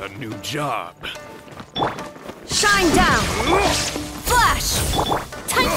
A new job. Shine down! Flash! Time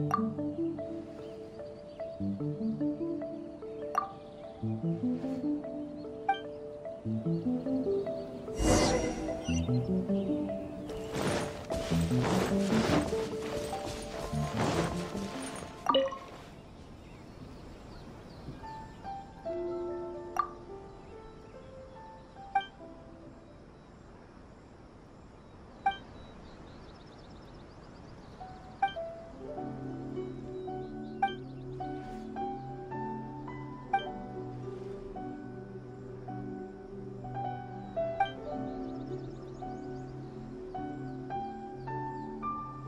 for a light